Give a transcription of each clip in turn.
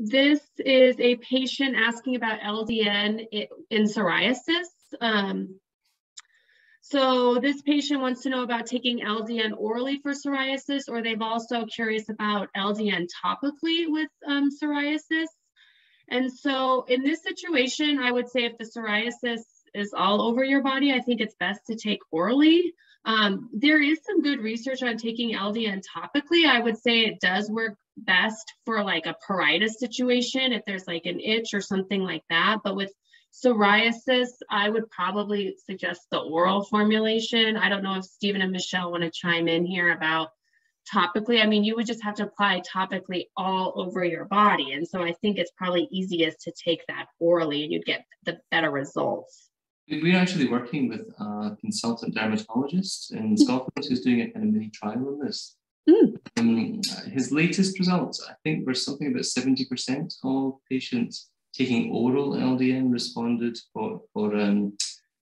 This is a patient asking about LDN in psoriasis. So this patient wants to know about taking LDN orally for psoriasis, or they've also curious about LDN topically with psoriasis. And so in this situation, I would say if the psoriasis is all over your body, I think it's best to take orally. There is some good research on taking LDN topically. I would say it does work best for like a pruritus situation, if there's like an itch or something like that. But with psoriasis, I would probably suggest the oral formulation. I don't know if Stephen and Michelle want to chime in here about topically. I mean, you would just have to apply topically all over your body. And so I think it's probably easiest to take that orally and you'd get the better results. We're actually working with a consultant dermatologist in Scotland who's doing a kind of mini trial on this. His latest results, I think, were something about 70% of patients taking oral LDN responded for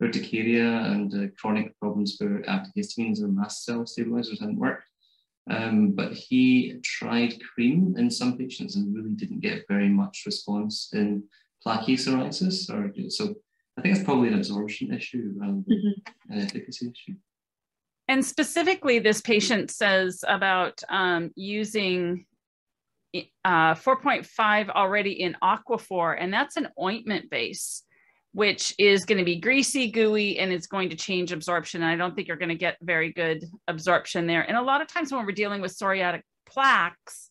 urticaria and chronic problems where antihistamines or mast cell stabilisers hadn't worked. But he tried cream in some patients and really didn't get very much response in plaque psoriasis. So I think it's probably an absorption issue rather than an efficacy issue. And specifically, this patient says about using 4.5 already in Aquaphor, and that's an ointment base, which is going to be greasy, gooey, and it's going to change absorption. And I don't think you're going to get very good absorption there. And a lot of times when we're dealing with psoriatic plaques,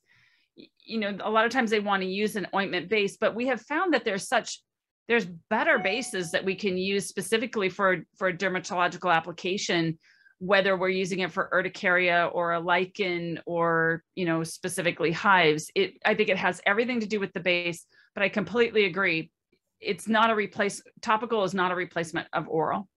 you know, a lot of times they want to use an ointment base, but we have found that there's better bases that we can use specifically for a dermatological application, whether we're using it for urticaria or a lichen or, you know, specifically hives. I think it has everything to do with the base, but I completely agree. Topical is not a replacement of oral.